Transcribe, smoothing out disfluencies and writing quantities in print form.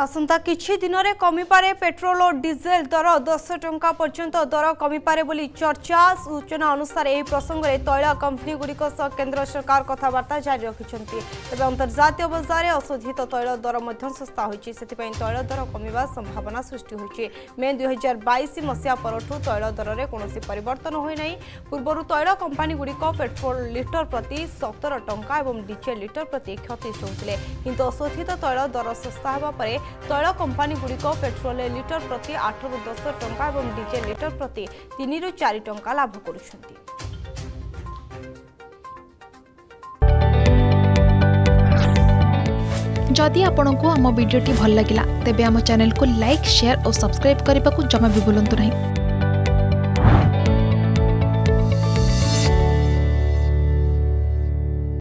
आसंता किछि दिनरे कमी पारे पेट्रोल और डीजेल दर 10 टंका पर्यंत दर कमी पारे बोली चर्चा। सूचना अनुसार एही प्रसंग रे तैल कंपनी गुडीक केंद्र सरकार कथाबार्ता जारी रखिछंती। तबे अंतरराष्ट्रीय बजार रे अशोधित तैल दर मध्य सस्ता होईछि, सेति पई तैल दर कमीबा संभावना सृष्टि होईछि। मे 2022 मसिया परठु तैल दर रे कोनोसी परिवर्तन होई नै। पूर्वरु तैल कंपनी गुडीक पेट्रोल लिटर प्रति 17 टंका एवं डीजेल लिटर प्रति 31 होउतिले, किंतु अशोधित तैल दर सस्ता होबा परे तैल कंपनी गुड़िक पेट्रोल लिटर प्रति 8 रू 10 टंका और डीजेल लिटर प्रति 3 रू 4 टंका लाभ करुछंती। जदि आपंक आम भिडी भल लगा तेब आम चैनल को लाइक, शेयर और सब्सक्राइब करने को जमा भी भूलु ना।